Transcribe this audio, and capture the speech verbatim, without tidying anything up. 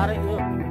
Not it.